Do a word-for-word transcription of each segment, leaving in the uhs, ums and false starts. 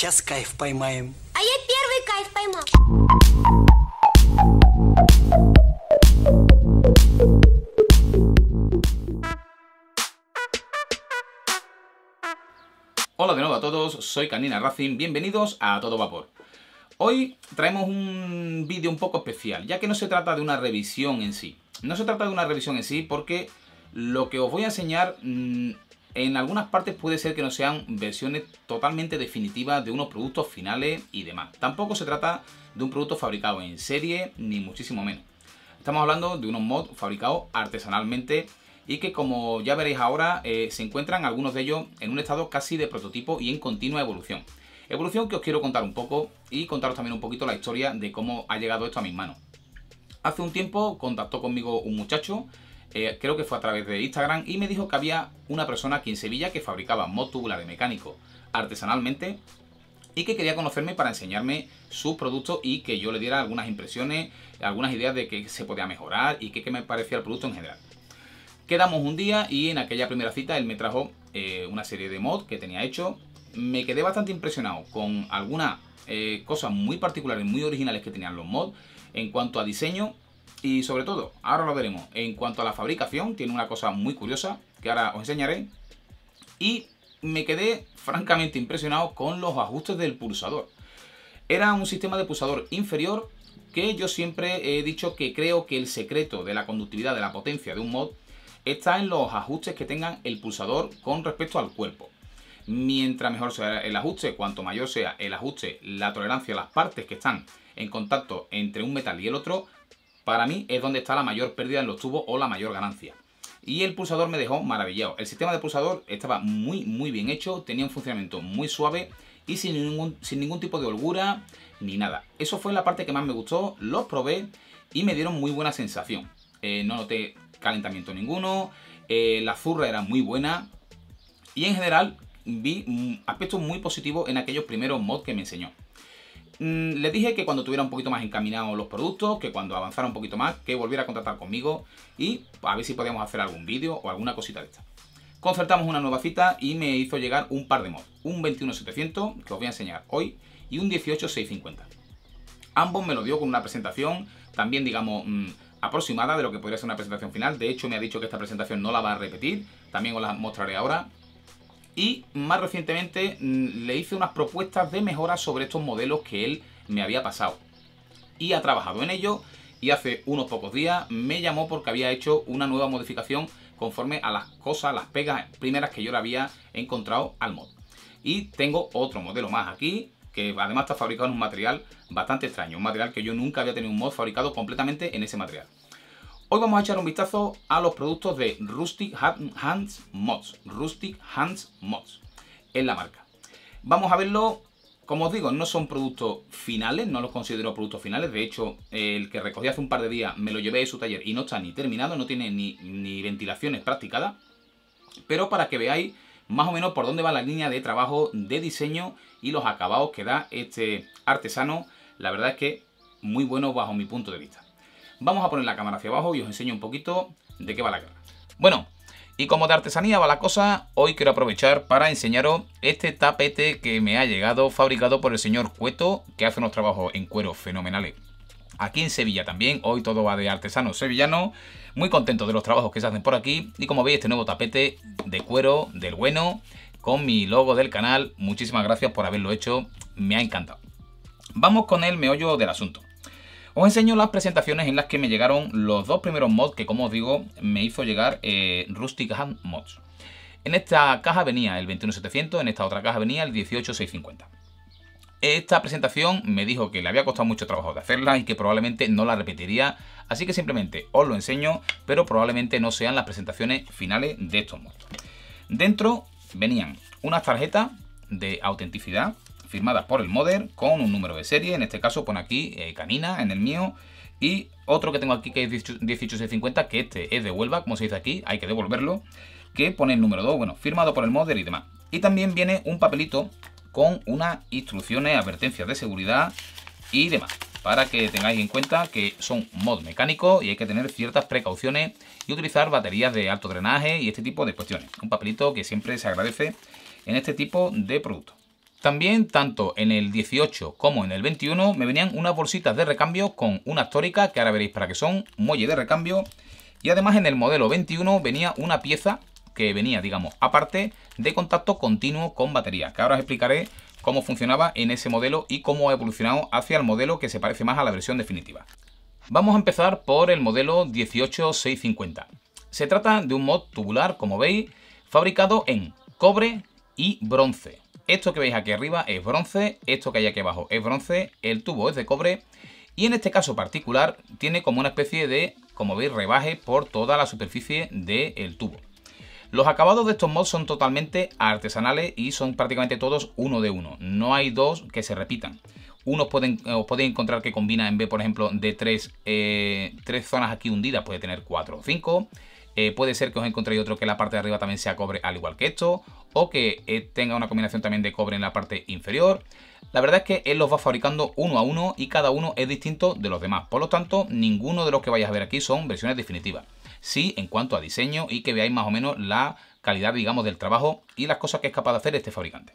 Сейчас кайф поймаем. А я первый кайф поймал. Hola de nuevo a todos, soy Caninaracing, bienvenidos a Todo Vapor. Hoy traemos un vídeo un poco especial, ya que no se trata de una revisión en sí. No se trata de una revisión en sí porque lo que os voy a enseñar mmm, en algunas partes puede ser que no sean versiones totalmente definitivas de unos productos finales y demás. Tampoco se trata de un producto fabricado en serie, ni muchísimo menos. Estamos hablando de unos mods fabricados artesanalmente y que, como ya veréis ahora, eh, se encuentran algunos de ellos en un estado casi de prototipo y en continua evolución. Evolución que os quiero contar un poco y contaros también un poquito la historia de cómo ha llegado esto a mis manos. Hace un tiempo contactó conmigo un muchacho, eh, creo que fue a través de Instagram, y me dijo que había una persona aquí en Sevilla que fabricaba mods tubulares mecánicos artesanalmente y que quería conocerme para enseñarme sus productos y que yo le diera algunas impresiones, algunas ideas de qué se podía mejorar y qué me parecía el producto en general. Quedamos un día y en aquella primera cita él me trajo eh, una serie de mods que tenía hecho. Me quedé bastante impresionado con algunas eh, cosas muy particulares, muy originales que tenían los mods en cuanto a diseño y sobre todo, ahora lo veremos, en cuanto a la fabricación, tiene una cosa muy curiosa que ahora os enseñaré. Y me quedé francamente impresionado con los ajustes del pulsador. Era un sistema de pulsador inferior que yo siempre he dicho que creo que el secreto de la conductividad, de la potencia de un mod, está en los ajustes que tengan el pulsador con respecto al cuerpo. Mientras mejor sea el ajuste, cuanto mayor sea el ajuste, la tolerancia, las partes que están en contacto entre un metal y el otro, para mí es donde está la mayor pérdida en los tubos o la mayor ganancia. Y el pulsador me dejó maravillado. El sistema de pulsador estaba muy muy bien hecho, tenía un funcionamiento muy suave y sin ningún, sin ningún tipo de holgura ni nada. Eso fue la parte que más me gustó, los probé y me dieron muy buena sensación. Eh, no noté calentamiento ninguno, eh, la zurra era muy buena y en general vi aspectos muy positivos en aquellos primeros mods que me enseñó. Mm, le dije que cuando tuviera un poquito más encaminados los productos, que cuando avanzara un poquito más, que volviera a contactar conmigo y a ver si podíamos hacer algún vídeo o alguna cosita de esta. Concertamos una nueva cita y me hizo llegar un par de mods, un veintiuno setecientos que os voy a enseñar hoy y un dieciocho seiscientos cincuenta. Ambos me lo dio con una presentación también, digamos, mm, aproximada de lo que podría ser una presentación final. De hecho, me ha dicho que esta presentación no la va a repetir, también os la mostraré ahora. Y más recientemente le hice unas propuestas de mejora sobre estos modelos que él me había pasado y ha trabajado en ello, y hace unos pocos días me llamó porque había hecho una nueva modificación conforme a las cosas, las pegas primeras que yo le había encontrado al mod. Y tengo otro modelo más aquí que además está fabricado en un material bastante extraño, un material que yo nunca había tenido un mod fabricado completamente en ese material. Hoy vamos a echar un vistazo a los productos de Rustic Hands Mods. Rustic Hands Mods es la marca. Vamos a verlo. Como os digo, no son productos finales, no los considero productos finales. De hecho, el que recogí hace un par de días me lo llevé a su taller y no está ni terminado, no tiene ni, ni ventilaciones practicadas. Pero para que veáis más o menos por dónde va la línea de trabajo de diseño y los acabados que da este artesano, la verdad es que muy bueno bajo mi punto de vista. Vamos a poner la cámara hacia abajo y os enseño un poquito de qué va la cara. Bueno, y como de artesanía va la cosa, hoy quiero aprovechar para enseñaros este tapete que me ha llegado, fabricado por el señor Cueto, que hace unos trabajos en cuero fenomenales aquí en Sevilla también. Hoy todo va de artesanos sevillanos, muy contento de los trabajos que se hacen por aquí. Y como veis, este nuevo tapete de cuero del bueno, con mi logo del canal, muchísimas gracias por haberlo hecho, me ha encantado. Vamos con el meollo del asunto. Os enseño las presentaciones en las que me llegaron los dos primeros mods que, como os digo, me hizo llegar eh, Rustic Hands Mods. En esta caja venía el veintiuno setecientos, en esta otra caja venía el dieciocho seiscientos cincuenta. Esta presentación me dijo que le había costado mucho trabajo de hacerla y que probablemente no la repetiría, así que simplemente os lo enseño, pero probablemente no sean las presentaciones finales de estos mods. Dentro venían unas tarjetas de autenticidad firmadas por el modder con un número de serie, en este caso pone aquí eh, Canina en el mío, y otro que tengo aquí que es dieciocho seiscientos cincuenta, que este es de Huelva, como se dice aquí, hay que devolverlo, que pone el número dos, bueno, firmado por el modder y demás. Y también viene un papelito con unas instrucciones, advertencias de seguridad y demás, para que tengáis en cuenta que son mods mecánicos y hay que tener ciertas precauciones y utilizar baterías de alto drenaje y este tipo de cuestiones. Un papelito que siempre se agradece en este tipo de productos. También, tanto en el dieciocho como en el veintiuno, me venían unas bolsitas de recambio con unas tóricas, que ahora veréis para qué son, muelle de recambio. Y además en el modelo veintiuno venía una pieza que venía, digamos, aparte de contacto continuo con baterías, que ahora os explicaré cómo funcionaba en ese modelo y cómo ha evolucionado hacia el modelo que se parece más a la versión definitiva. Vamos a empezar por el modelo dieciocho seiscientos cincuenta. Se trata de un mod tubular, como veis, fabricado en cobre y bronce. Esto que veis aquí arriba es bronce, esto que hay aquí abajo es bronce, el tubo es de cobre y en este caso particular tiene como una especie de, como veis, rebaje por toda la superficie del tubo. Los acabados de estos mods son totalmente artesanales y son prácticamente todos uno de uno, no hay dos que se repitan. Unos pueden, os podéis encontrar que combina en vez, por ejemplo, de tres, eh, tres zonas aquí hundidas, puede tener cuatro o cinco. Eh, puede ser que os encontréis otro que la parte de arriba también sea cobre al igual que esto, o que eh, tenga una combinación también de cobre en la parte inferior. La verdad es que él los va fabricando uno a uno y cada uno es distinto de los demás. Por lo tanto, ninguno de los que vais a ver aquí son versiones definitivas. Sí, en cuanto a diseño y que veáis más o menos la calidad, digamos, del trabajo y las cosas que es capaz de hacer este fabricante.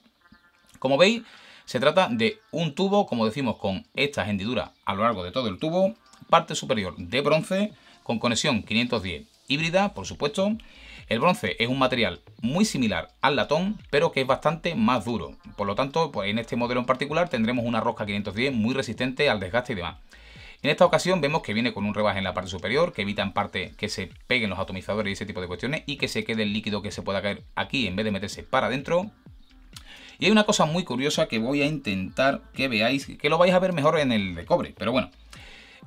Como veis, se trata de un tubo, como decimos, con estas hendiduras a lo largo de todo el tubo, parte superior de bronce con conexión quinientos diez. Híbrida, por supuesto. El bronce es un material muy similar al latón, pero que es bastante más duro. Por lo tanto, pues en este modelo en particular tendremos una rosca quinientos diez muy resistente al desgaste y demás. En esta ocasión vemos que viene con un rebaje en la parte superior, que evita en parte que se peguen los atomizadores y ese tipo de cuestiones, y que se quede el líquido que se pueda caer aquí en vez de meterse para adentro. Y hay una cosa muy curiosa que voy a intentar que veáis, que lo vais a ver mejor en el de cobre, pero bueno.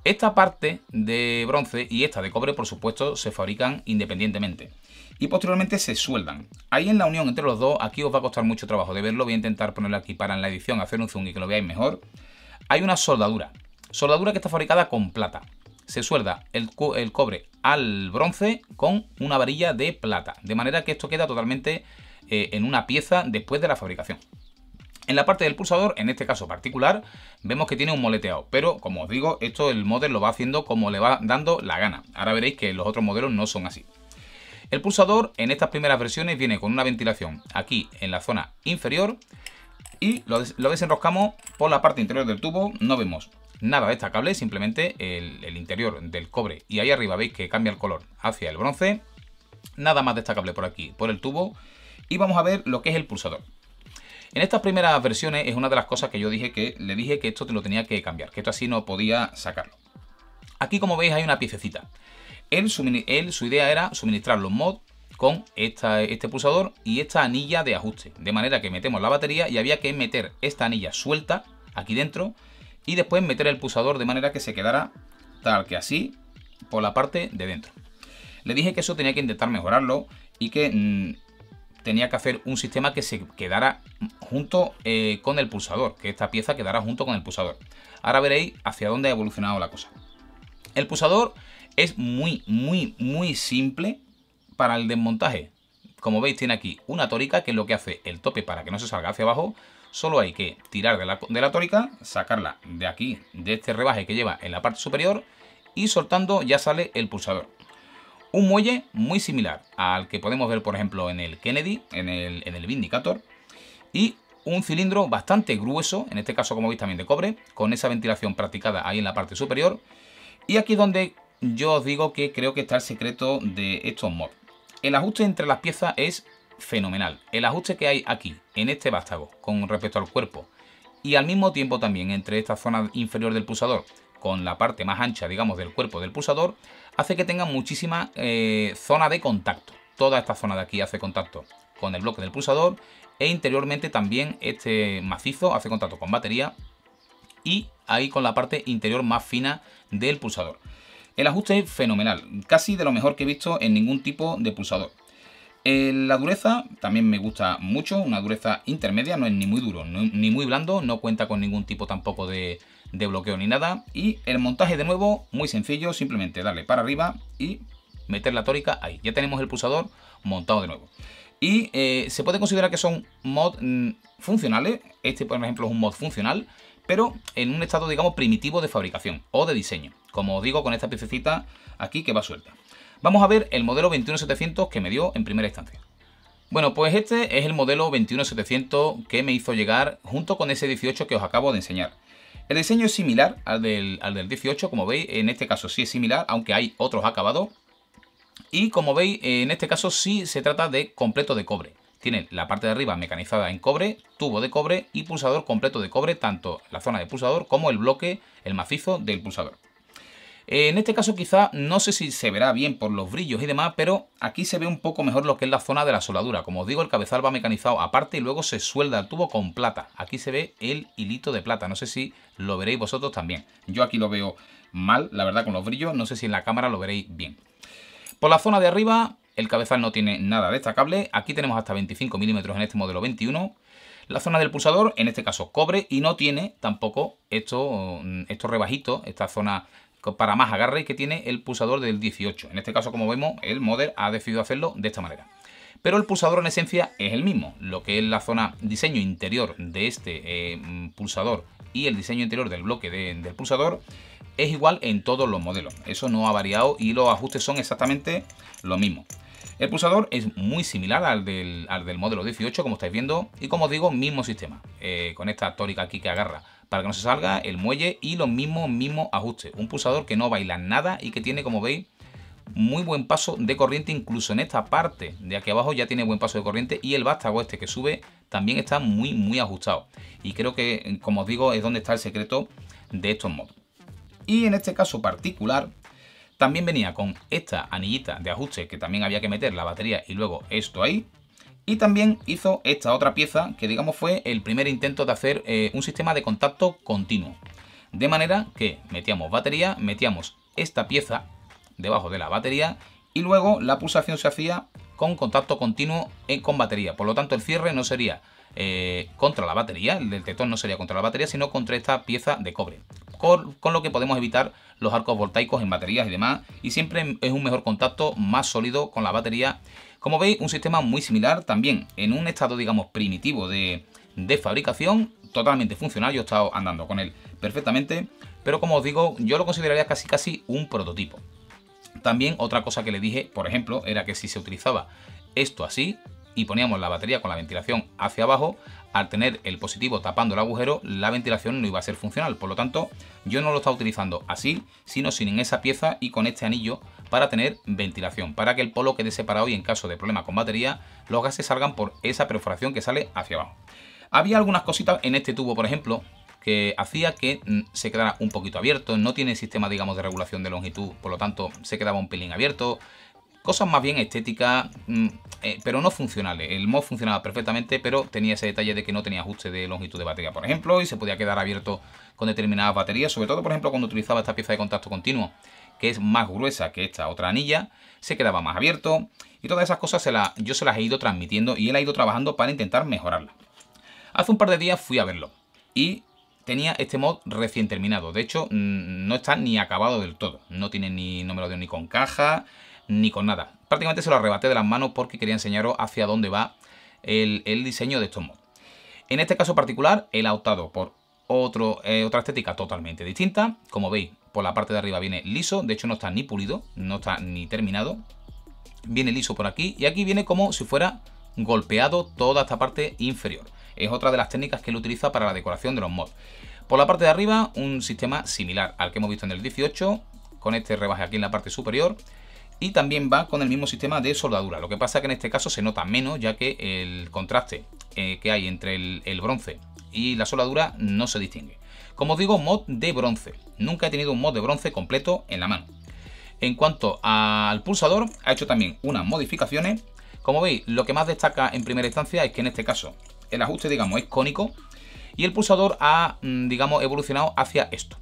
Esta parte de bronce y esta de cobre, por supuesto, se fabrican independientemente y posteriormente se sueldan. Ahí en la unión entre los dos, aquí os va a costar mucho trabajo de verlo, voy a intentar ponerlo aquí para en la edición hacer un zoom y que lo veáis mejor. Hay una soldadura, soldadura que está fabricada con plata. Se suelda el, co el cobre al bronce con una varilla de plata, de manera que esto queda totalmente eh, en una pieza después de la fabricación. En la parte del pulsador, en este caso particular, vemos que tiene un moleteado, pero como os digo, esto el modder lo va haciendo como le va dando la gana. Ahora veréis que los otros modelos no son así. El pulsador en estas primeras versiones viene con una ventilación aquí en la zona inferior y lo, des lo desenroscamos por la parte interior del tubo, no vemos nada destacable, simplemente el, el interior del cobre y ahí arriba veis que cambia el color hacia el bronce, nada más destacable por aquí, por el tubo y vamos a ver lo que es el pulsador. En estas primeras versiones es una de las cosas que yo dije que le dije que esto te lo tenía que cambiar, que esto así no podía sacarlo. Aquí, como veis, hay una piececita. Él, él, su idea era suministrar los mods con esta, este pulsador y esta anilla de ajuste, de manera que metemos la batería y había que meter esta anilla suelta aquí dentro y después meter el pulsador de manera que se quedara tal que así por la parte de dentro. Le dije que eso tenía que intentar mejorarlo y que mmm, tenía que hacer un sistema que se quedara junto eh, con el pulsador, que esta pieza quedara junto con el pulsador. Ahora veréis hacia dónde ha evolucionado la cosa. El pulsador es muy, muy, muy simple para el desmontaje. Como veis, tiene aquí una tórica, que es lo que hace el tope para que no se salga hacia abajo. Solo hay que tirar de la, de la tórica, sacarla de aquí, de este rebaje que lleva en la parte superior, y soltando ya sale el pulsador. Un muelle muy similar al que podemos ver, por ejemplo, en el Kennedy, en el, en el Vindicator. Y un cilindro bastante grueso, en este caso, como veis, también de cobre, con esa ventilación practicada ahí en la parte superior. Y aquí es donde yo os digo que creo que está el secreto de estos mods. El ajuste entre las piezas es fenomenal. El ajuste que hay aquí, en este vástago, con respecto al cuerpo, y al mismo tiempo también entre esta zona inferior del pulsador, con la parte más ancha, digamos, del cuerpo del pulsador, hace que tenga muchísima eh, zona de contacto. Toda esta zona de aquí hace contacto con el bloque del pulsador e interiormente también este macizo hace contacto con batería y ahí con la parte interior más fina del pulsador. El ajuste es fenomenal, casi de lo mejor que he visto en ningún tipo de pulsador. Eh, la dureza también me gusta mucho, una dureza intermedia, no es ni muy duro ni muy blando, no cuenta con ningún tipo tampoco de... de bloqueo ni nada. Y el montaje, de nuevo, muy sencillo, simplemente darle para arriba y meter la tórica ahí. Ya tenemos el pulsador montado de nuevo. Y eh, se puede considerar que son mods mmm, funcionales. Este, por ejemplo, es un mod funcional, pero en un estado, digamos, primitivo de fabricación o de diseño, como os digo, con esta piececita aquí que va suelta. Vamos a ver el modelo veintiuno setecientos que me dio en primera instancia. Bueno, pues este es el modelo veintiuno setecientos que me hizo llegar junto con ese dieciocho que os acabo de enseñar. El diseño es similar al del, al del dieciocho, como veis, en este caso sí es similar, aunque hay otros acabados. Y como veis, en este caso sí se trata de completo de cobre. Tienen la parte de arriba mecanizada en cobre, tubo de cobre y pulsador completo de cobre, tanto la zona de pulsador como el bloque, el macizo del pulsador. En este caso quizá, no sé si se verá bien por los brillos y demás, pero aquí se ve un poco mejor lo que es la zona de la soldadura. Como os digo, el cabezal va mecanizado aparte y luego se suelda el tubo con plata. Aquí se ve el hilito de plata, no sé si lo veréis vosotros también. Yo aquí lo veo mal, la verdad, con los brillos, no sé si en la cámara lo veréis bien. Por la zona de arriba, el cabezal no tiene nada destacable. Aquí tenemos hasta veinticinco milímetros en este modelo veintiuno. La zona del pulsador, en este caso cobre, y no tiene tampoco esto, estos rebajitos, esta zona para más agarre que tiene el pulsador del dieciocho. En este caso, como vemos, el modder ha decidido hacerlo de esta manera. Pero el pulsador en esencia es el mismo. Lo que es la zona diseño interior de este eh, pulsador y el diseño interior del bloque de, del pulsador es igual en todos los modelos. Eso no ha variado y los ajustes son exactamente lo mismo. El pulsador es muy similar al del, al del modelo dieciocho, como estáis viendo, y como os digo, mismo sistema. Eh, con esta tórica aquí que agarra para que no se salga, el muelle y los mismos, mismos ajustes. Un pulsador que no baila nada y que tiene, como veis, muy buen paso de corriente. Incluso en esta parte de aquí abajo ya tiene buen paso de corriente, y el vástago este que sube también está muy, muy ajustado. Y creo que, como os digo, es donde está el secreto de estos mods. Y en este caso particular, también venía con esta anillita de ajuste que también había que meter la batería y luego esto ahí. Y también hizo esta otra pieza que, digamos, fue el primer intento de hacer eh, un sistema de contacto continuo. De manera que metíamos batería, metíamos esta pieza debajo de la batería y luego la pulsación se hacía con contacto continuo en, con batería. Por lo tanto, el cierre no sería eh, contra la batería, el del tetón no sería contra la batería, sino contra esta pieza de cobre. Con, con lo que podemos evitar los arcos voltaicos en baterías y demás. Y siempre es un mejor contacto más sólido con la batería. Como veis, un sistema muy similar, también en un estado, digamos, primitivo de, de fabricación, totalmente funcional. Yo he estado andando con él perfectamente, pero como os digo, yo lo consideraría casi casi un prototipo. También otra cosa que le dije, por ejemplo, era que si se utilizaba esto así y poníamos la batería con la ventilación hacia abajo, al tener el positivo tapando el agujero, la ventilación no iba a ser funcional. Por lo tanto, yo no lo estaba utilizando así, sino sin esa pieza y con este anillo para tener ventilación, para que el polo quede separado y en caso de problema con batería, los gases salgan por esa perforación que sale hacia abajo. Había algunas cositas en este tubo, por ejemplo, que hacía que se quedara un poquito abierto. No tiene sistema, digamos, de regulación de longitud, por lo tanto, se quedaba un pelín abierto. Cosas más bien estéticas, pero no funcionales. El mod funcionaba perfectamente, pero tenía ese detalle de que no tenía ajuste de longitud de batería, por ejemplo, y se podía quedar abierto con determinadas baterías. Sobre todo, por ejemplo, cuando utilizaba esta pieza de contacto continuo, que es más gruesa que esta otra anilla, se quedaba más abierto. Y todas esas cosas se la, yo se las he ido transmitiendo y él ha ido trabajando para intentar mejorarlas. Hace un par de días fui a verlo y tenía este mod recién terminado. De hecho, no está ni acabado del todo. No tiene ni número de ni con caja ni con nada. Prácticamente se lo arrebaté de las manos porque quería enseñaros hacia dónde va el, el diseño de estos mods. En este caso particular, él ha optado por otro, eh, otra estética totalmente distinta. Como veis, por la parte de arriba viene liso. De hecho, no está ni pulido, no está ni terminado. Viene liso por aquí y aquí viene como si fuera golpeado toda esta parte inferior. Es otra de las técnicas que él utiliza para la decoración de los mods. Por la parte de arriba, un sistema similar al que hemos visto en el dieciocho, con este rebaje aquí en la parte superior. Y también va con el mismo sistema de soldadura. Lo que pasa es que en este caso se nota menos, ya que el contraste eh, que hay entre el, el bronce y la soldadura no se distingue. Como os digo, mod de bronce. Nunca he tenido un mod de bronce completo en la mano. En cuanto al pulsador, ha hecho también unas modificaciones. Como veis, lo que más destaca en primera instancia es que en este caso el ajuste, digamos, es cónico. Y el pulsador ha, digamos, evolucionado hacia esto.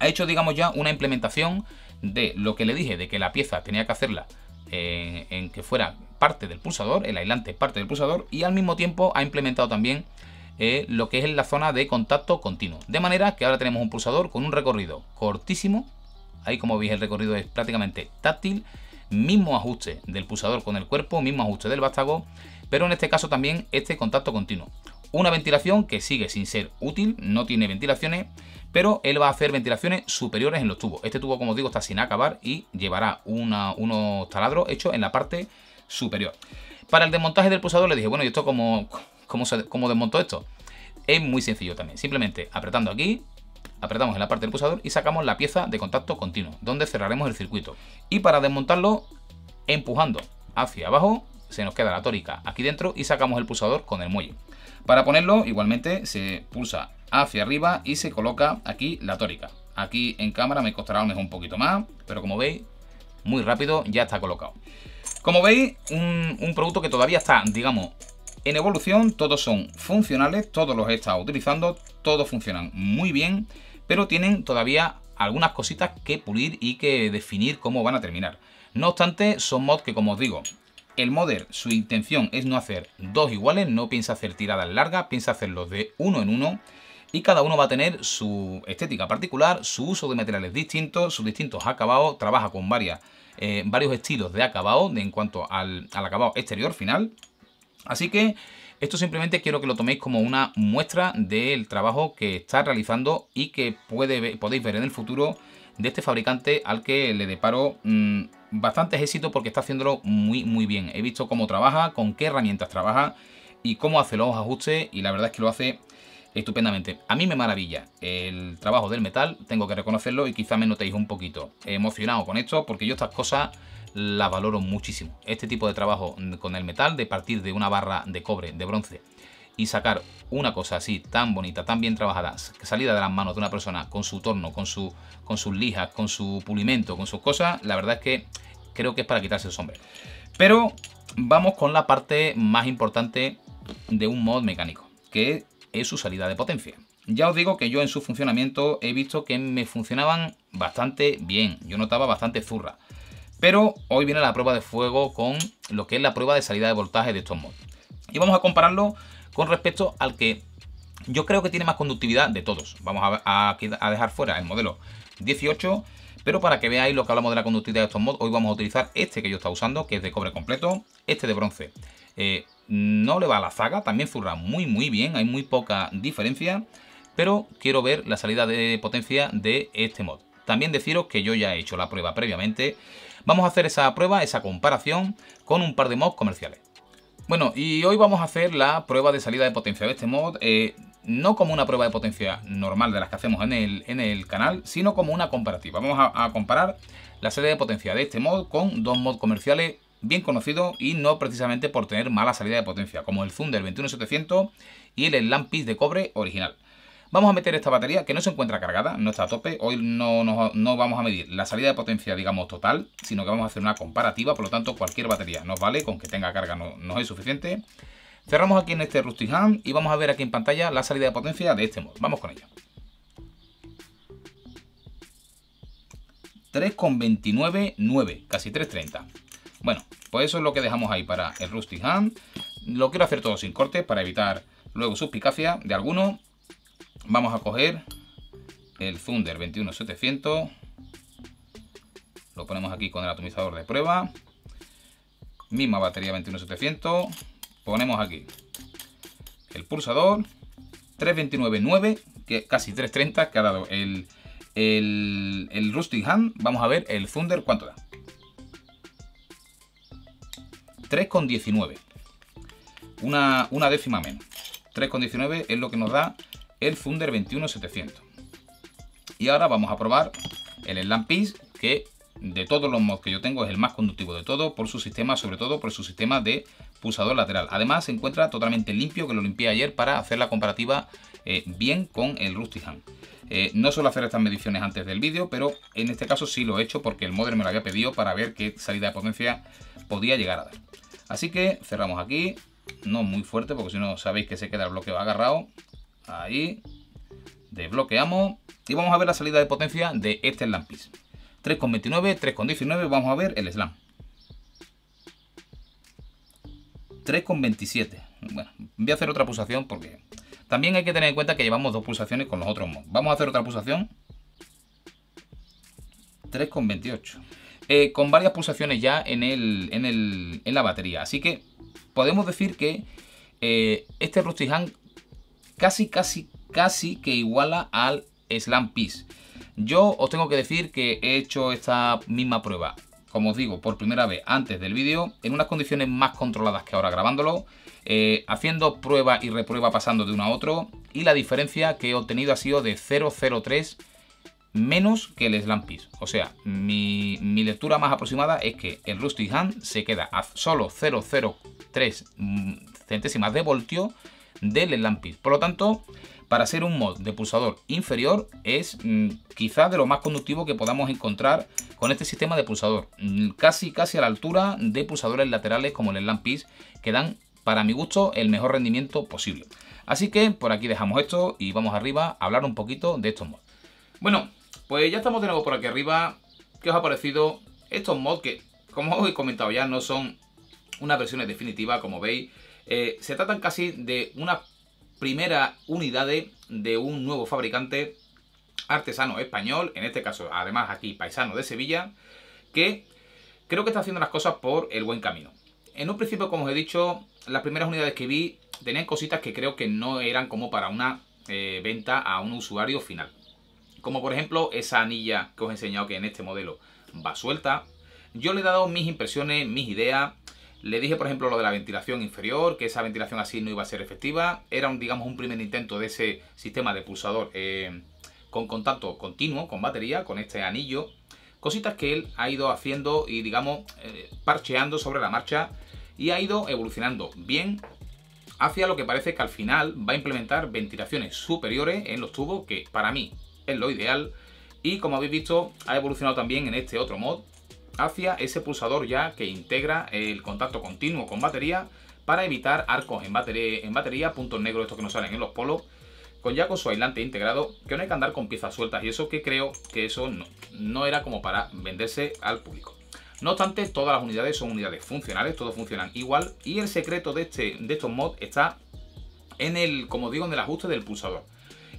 Ha hecho, digamos, ya una implementación de lo que le dije, de que la pieza tenía que hacerla en, en que fuera parte del pulsador, el aislante parte del pulsador, y al mismo tiempo ha implementado también eh, lo que es la zona de contacto continuo. De manera que ahora tenemos un pulsador con un recorrido cortísimo. Ahí, como veis, el recorrido es prácticamente táctil. Mismo ajuste del pulsador con el cuerpo, mismo ajuste del vástago, pero en este caso también este contacto continuo. Una ventilación que sigue sin ser útil, no tiene ventilaciones, pero él va a hacer ventilaciones superiores en los tubos. Este tubo, como os digo, está sin acabar y llevará una, unos taladros hechos en la parte superior. Para el desmontaje del pulsador le dije, bueno, ¿y esto cómo, cómo, se, cómo desmonto esto? Es muy sencillo también, simplemente apretando aquí, apretamos en la parte del pulsador y sacamos la pieza de contacto continuo, donde cerraremos el circuito. Y para desmontarlo, empujando hacia abajo, se nos queda la tórica aquí dentro y sacamos el pulsador con el muelle. Para ponerlo, igualmente se pulsa hacia arriba y se coloca aquí la tórica. Aquí en cámara me costará a lo mejor un poquito más, pero como veis, muy rápido ya está colocado. Como veis, un, un producto que todavía está, digamos, en evolución. Todos son funcionales, todos los he estado utilizando, todos funcionan muy bien, pero tienen todavía algunas cositas que pulir y que definir cómo van a terminar. No obstante, son mods que, como os digo, el modder, su intención es no hacer dos iguales, no piensa hacer tiradas largas, piensa hacerlos de uno en uno, y cada uno va a tener su estética particular, su uso de materiales distintos, sus distintos acabados, trabaja con varias, eh, varios estilos de acabado de, en cuanto al, al acabado exterior final. Así que esto simplemente quiero que lo toméis como una muestra del trabajo que está realizando y que puede, podéis ver en el futuro de este fabricante, al que le deparo mmm, bastantes éxitos porque está haciéndolo muy muy bien. He visto cómo trabaja, con qué herramientas trabaja y cómo hace los ajustes, y la verdad es que lo hace estupendamente. A mí me maravilla el trabajo del metal, tengo que reconocerlo, y quizá me notéis un poquito emocionado con esto porque yo estas cosas las valoro muchísimo. Este tipo de trabajo con el metal, de partir de una barra de cobre, de bronce, y sacar una cosa así tan bonita, tan bien trabajada, salida de las manos de una persona con su torno, con, su, con sus lijas, con su pulimento, con sus cosas, la verdad es que creo que es para quitarse el sombrero. Pero vamos con la parte más importante de un mod mecánico, que es su salida de potencia. Ya os digo que yo en su funcionamiento he visto que me funcionaban bastante bien, yo notaba bastante zurra. Pero hoy viene la prueba de fuego con lo que es la prueba de salida de voltaje de estos mods. Y vamos a compararlo con respecto al que yo creo que tiene más conductividad de todos. Vamos a, a, a dejar fuera el modelo dieciocho, pero para que veáis lo que hablamos de la conductividad de estos mods, hoy vamos a utilizar este que yo estaba usando, que es de cobre completo, este de bronce. Eh, no le va a la zaga, también zurra muy muy bien, hay muy poca diferencia, pero quiero ver la salida de potencia de este mod. También deciros que yo ya he hecho la prueba previamente. Vamos a hacer esa prueba, esa comparación con un par de mods comerciales. Bueno, y hoy vamos a hacer la prueba de salida de potencia de este mod, eh, no como una prueba de potencia normal de las que hacemos en el, en el canal, sino como una comparativa. Vamos a, a comparar la salida de potencia de este mod con dos mods comerciales bien conocidos y no precisamente por tener mala salida de potencia, como el Thunder veintiuno setecientos y el Lampiz de cobre original. Vamos a meter esta batería que no se encuentra cargada, no está a tope. Hoy no, no, no vamos a medir la salida de potencia, digamos, total, sino que vamos a hacer una comparativa. Por lo tanto, cualquier batería nos vale, con que tenga carga no, no es suficiente. Cerramos aquí en este Rustic Hands y vamos a ver aquí en pantalla la salida de potencia de este mod. Vamos con ella. tres coma dos nueve nueve, casi tres treinta. Bueno, pues eso es lo que dejamos ahí para el Rustic Hands. Lo quiero hacer todo sin cortes para evitar luego suspicacia de alguno. Vamos a coger el Thunder veintiuno setecientos, lo ponemos aquí con el atomizador de prueba, misma batería veintiuno setecientos, ponemos aquí el pulsador, tres veintinueve nueve, que casi tres treinta que ha dado el, el, el Rustic Hands. Vamos a ver el Thunder cuánto da, tres coma diecinueve, una, una décima menos, tres coma diecinueve es lo que nos da el Thunder veintiuno setecientos. Y ahora vamos a probar el Lampiz, que de todos los mods que yo tengo es el más conductivo de todo, por su sistema, sobre todo por su sistema de pulsador lateral. Además se encuentra totalmente limpio, que lo limpié ayer para hacer la comparativa eh, bien con el Rustic Hands. Eh, no suelo hacer estas mediciones antes del vídeo, pero en este caso sí lo he hecho porque el modder me lo había pedido para ver qué salida de potencia podía llegar a dar. Así que cerramos aquí, no muy fuerte porque si no sabéis que se queda el bloqueo agarrado. Ahí, desbloqueamos y vamos a ver la salida de potencia de este Lampiz. tres coma veintinueve, tres coma diecinueve, vamos a ver el Slam. tres coma veintisiete. Bueno, voy a hacer otra pulsación porque también hay que tener en cuenta que llevamos dos pulsaciones con los otros mods. Vamos a hacer otra pulsación. tres coma veintiocho. Eh, con varias pulsaciones ya en, el, en, el, en la batería. Así que podemos decir que eh, este Rustic Hands casi, casi, casi que iguala al Slam Piece. Yo os tengo que decir que he hecho esta misma prueba como os digo, por primera vez antes del vídeo, en unas condiciones más controladas que ahora grabándolo, eh, haciendo prueba y reprueba pasando de uno a otro, y la diferencia que he obtenido ha sido de cero coma cero tres menos que el Slam Piece. O sea, mi, mi lectura más aproximada es que el Rustic Hand se queda a solo cero coma cero tres centésimas de voltio del Slam Piece. Por lo tanto, para ser un mod de pulsador inferior es mm, quizás de lo más conductivo que podamos encontrar con este sistema de pulsador, mm, casi casi a la altura de pulsadores laterales como el Slam Piece, que dan, para mi gusto, el mejor rendimiento posible. Así que por aquí dejamos esto y vamos arriba a hablar un poquito de estos mods. Bueno, pues ya estamos de nuevo por aquí arriba. ¿Qué os ha parecido estos mods que, como os he comentado ya, no son unas versiones definitivas, como veis? Eh, se tratan casi de unas primeras unidades de un nuevo fabricante artesano español, en este caso, además aquí, paisano de Sevilla, que creo que está haciendo las cosas por el buen camino. En un principio, como os he dicho, las primeras unidades que vi tenían cositas que creo que no eran como para una eh, venta a un usuario final. Como por ejemplo esa anilla que os he enseñado que en este modelo va suelta. Yo le he dado mis impresiones, mis ideas. Le dije por ejemplo lo de la ventilación inferior, que esa ventilación así no iba a ser efectiva. Era un, digamos, un primer intento de ese sistema de pulsador eh, con contacto continuo, con batería, con este anillo. Cositas que él ha ido haciendo y, digamos, eh, parcheando sobre la marcha, y ha ido evolucionando bien hacia lo que parece que al final va a implementar ventilaciones superiores en los tubos, que para mí es lo ideal. Y como habéis visto, ha evolucionado también en este otro mod hacia ese pulsador ya que integra el contacto continuo con batería para evitar arcos en batería, en batería puntos negros estos que nos salen en los polos, con ya con su aislante integrado, que no hay que andar con piezas sueltas y eso, que creo que eso no, no era como para venderse al público. No obstante, todas las unidades son unidades funcionales, todos funcionan igual, y el secreto de, este, de estos mods está en el, como digo, en el ajuste del pulsador.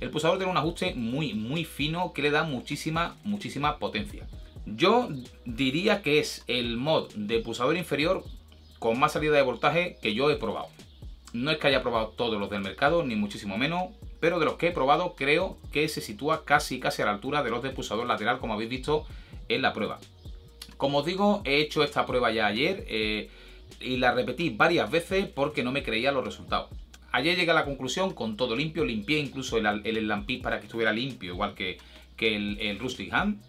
El pulsador tiene un ajuste muy, muy fino que le da muchísima, muchísima potencia. Yo diría que es el mod de pulsador inferior con más salida de voltaje que yo he probado. No es que haya probado todos los del mercado, ni muchísimo menos, pero de los que he probado creo que se sitúa casi, casi a la altura de los de pulsador lateral, como habéis visto en la prueba. Como os digo, he hecho esta prueba ya ayer eh, y la repetí varias veces porque no me creía los resultados. Ayer llegué a la conclusión con todo limpio, limpié incluso el, el Slam Piece para que estuviera limpio, igual que, que el, el Rustic Hand,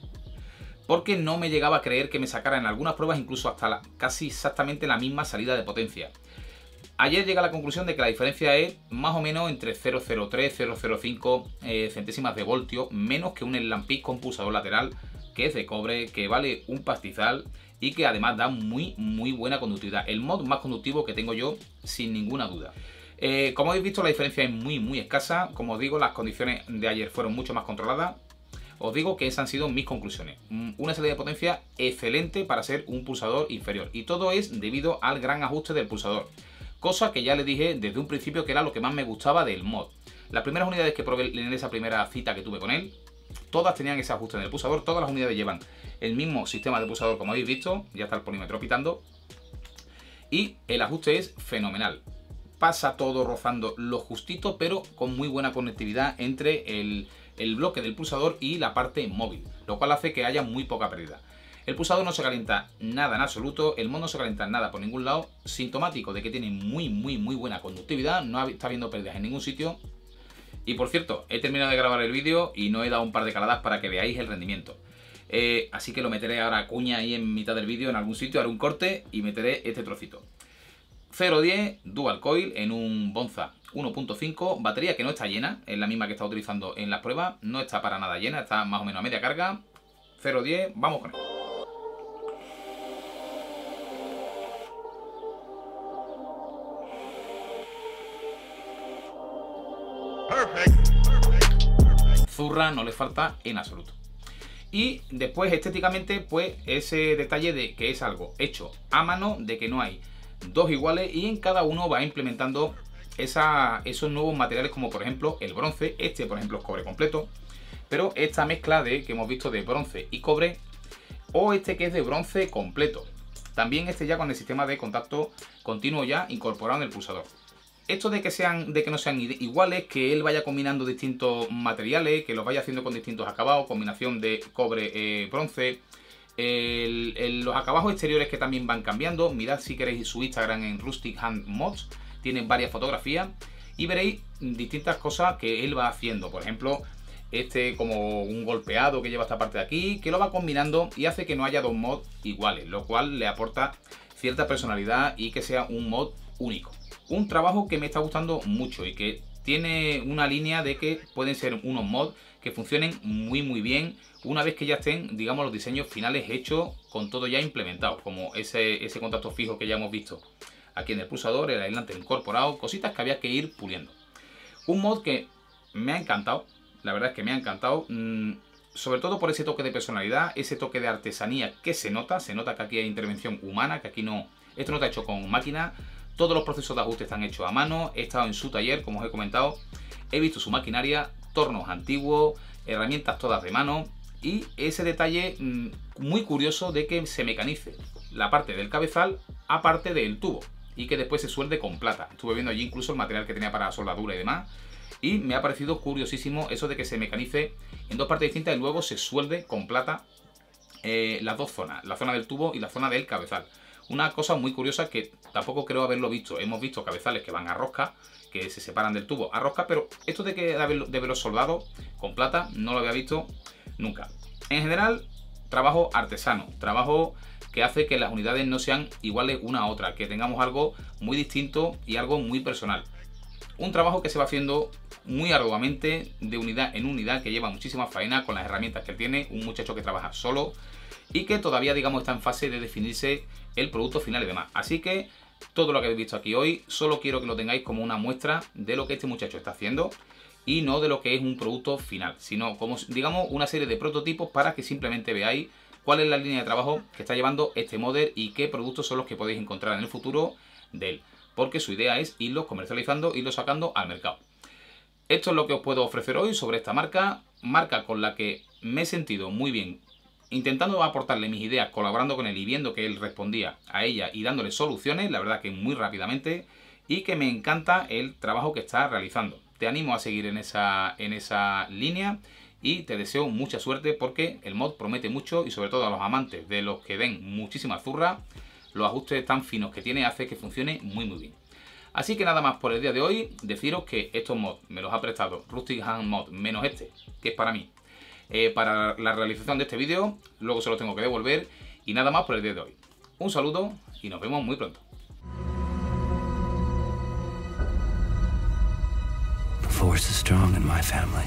porque no me llegaba a creer que me sacaran en algunas pruebas incluso hasta la, casi exactamente la misma salida de potencia. Ayer llegué a la conclusión de que la diferencia es más o menos entre cero coma cero tres a cero coma cero cinco eh, centésimas de voltio, menos que un Slam Piece con pulsador lateral, que es de cobre, que vale un pastizal y que además da muy, muy buena conductividad. El mod más conductivo que tengo yo, sin ninguna duda. Eh, como habéis visto, la diferencia es muy, muy escasa. Como os digo, las condiciones de ayer fueron mucho más controladas. Os digo que esas han sido mis conclusiones. Una salida de potencia excelente para ser un pulsador inferior. Y todo es debido al gran ajuste del pulsador. Cosa que ya le dije desde un principio que era lo que más me gustaba del mod. Las primeras unidades que probé en esa primera cita que tuve con él, todas tenían ese ajuste en el pulsador. Todas las unidades llevan el mismo sistema de pulsador, como habéis visto. Ya está el polímetro pitando. Y el ajuste es fenomenal. Pasa todo rozando lo justito, pero con muy buena conectividad entre el, el bloque del pulsador y la parte móvil, lo cual hace que haya muy poca pérdida. El pulsador no se calienta nada en absoluto, el mod no se calienta nada por ningún lado, sintomático de que tiene muy, muy, muy buena conductividad, no está habiendo pérdidas en ningún sitio. Y por cierto, he terminado de grabar el vídeo y no he dado un par de caladas para que veáis el rendimiento. Eh, así que lo meteré ahora a cuña ahí en mitad del vídeo, en algún sitio, haré un corte y meteré este trocito. cero diez dual coil en un Bonza uno punto cinco, batería que no está llena, es la misma que está utilizando en las pruebas, no está para nada llena, está más o menos a media carga. Cero diez, vamos con él. Zurra no le falta en absoluto. Y después estéticamente, pues ese detalle de que es algo hecho a mano, de que no hay dos iguales y en cada uno va implementando esa, esos nuevos materiales, como por ejemplo el bronce. Este por ejemplo es cobre completo, pero esta mezcla de que hemos visto de bronce y cobre, o este que es de bronce completo, también este ya con el sistema de contacto continuo ya incorporado en el pulsador. Esto de que, sean, de que no sean iguales, que él vaya combinando distintos materiales, que los vaya haciendo con distintos acabados, combinación de cobre, eh, bronce, el, el, los acabados exteriores que también van cambiando. Mirad si queréis su Instagram en Rustic Hands Mods, tienen varias fotografías y veréis distintas cosas que él va haciendo. Por ejemplo, este como un golpeado que lleva esta parte de aquí, que lo va combinando y hace que no haya dos mods iguales, lo cual le aporta cierta personalidad y que sea un mod único. Un trabajo que me está gustando mucho y que tiene una línea de que pueden ser unos mods que funcionen muy muy bien una vez que ya estén, digamos, los diseños finales hechos con todo ya implementado, como ese, ese contacto fijo que ya hemos visto aquí en el pulsador, el aislante incorporado, cositas que había que ir puliendo. Un mod que me ha encantado, la verdad es que me ha encantado, sobre todo por ese toque de personalidad, ese toque de artesanía que se nota, se nota que aquí hay intervención humana, que aquí no, esto no está hecho con máquina, todos los procesos de ajuste están hechos a mano, he estado en su taller, como os he comentado, he visto su maquinaria, tornos antiguos, herramientas todas de mano y ese detalle muy curioso de que se mecanice la parte del cabezal aparte del tubo y que después se suelde con plata. Estuve viendo allí incluso el material que tenía para soldadura y demás, y me ha parecido curiosísimo eso de que se mecanice en dos partes distintas y luego se suelde con plata eh, las dos zonas, la zona del tubo y la zona del cabezal. Una cosa muy curiosa que tampoco creo haberlo visto. Hemos visto cabezales que van a rosca, que se separan del tubo a rosca, pero esto de que de verlos soldados con plata no lo había visto nunca. En general, trabajo artesano, trabajo que hace que las unidades no sean iguales una a otra, que tengamos algo muy distinto y algo muy personal. Un trabajo que se va haciendo muy arduamente, de unidad en unidad, que lleva muchísima faena con las herramientas que tiene, un muchacho que trabaja solo y que todavía, digamos, está en fase de definirse el producto final y demás. Así que todo lo que habéis visto aquí hoy, solo quiero que lo tengáis como una muestra de lo que este muchacho está haciendo y no de lo que es un producto final, sino como, digamos, una serie de prototipos para que simplemente veáis cuál es la línea de trabajo que está llevando este modder y qué productos son los que podéis encontrar en el futuro de él, porque su idea es irlos comercializando, irlos sacando al mercado. Esto es lo que os puedo ofrecer hoy sobre esta marca, marca con la que me he sentido muy bien, intentando aportarle mis ideas, colaborando con él y viendo que él respondía a ella y dándole soluciones, la verdad que muy rápidamente, y que me encanta el trabajo que está realizando. Te animo a seguir en esa, en esa línea y te deseo mucha suerte porque el mod promete mucho y sobre todo a los amantes de los que den muchísima zurra, los ajustes tan finos que tiene hace que funcione muy muy bien. Así que nada más por el día de hoy, deciros que estos mods me los ha prestado Rustic Hands Mods, menos este, que es para mí, eh, para la realización de este vídeo, luego se los tengo que devolver y nada más por el día de hoy. Un saludo y nos vemos muy pronto. The force is strong in my family.